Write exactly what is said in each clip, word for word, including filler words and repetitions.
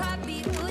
커피로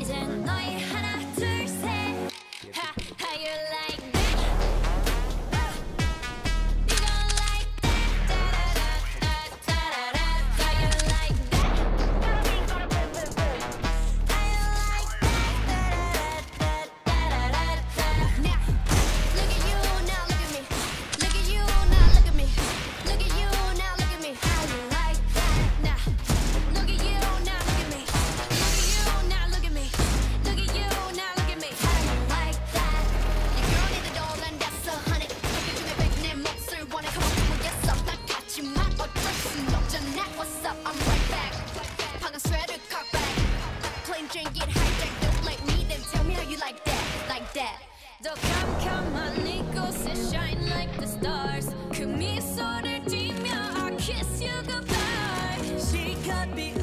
이제 너희 하나 둘 셋 하, how you like that? You don't like that 따라라따라라 how you like that? How you like that? 따라라따라라 Look at you now, look at me Look at you now, look at me Look at you now, look at me How you like that? Nah Look at you now, look at me. Look at you now, look at me. Look at you now, look at me. How do you like that? Your girl need the doll and that's a honey. Look at me, baby, 내 몫을 원해. Come on, come on, yes, I'm not got you. My attention, 없잖아. What's up? I'm right back. 방금 sweater cock back. Plain drink it hijacked. Don't like me, then tell me how you like that, like that. 더 깜깜한 이곳에 shine like the stars. 그 미소를 띠며 I kiss you goodbye. She got me.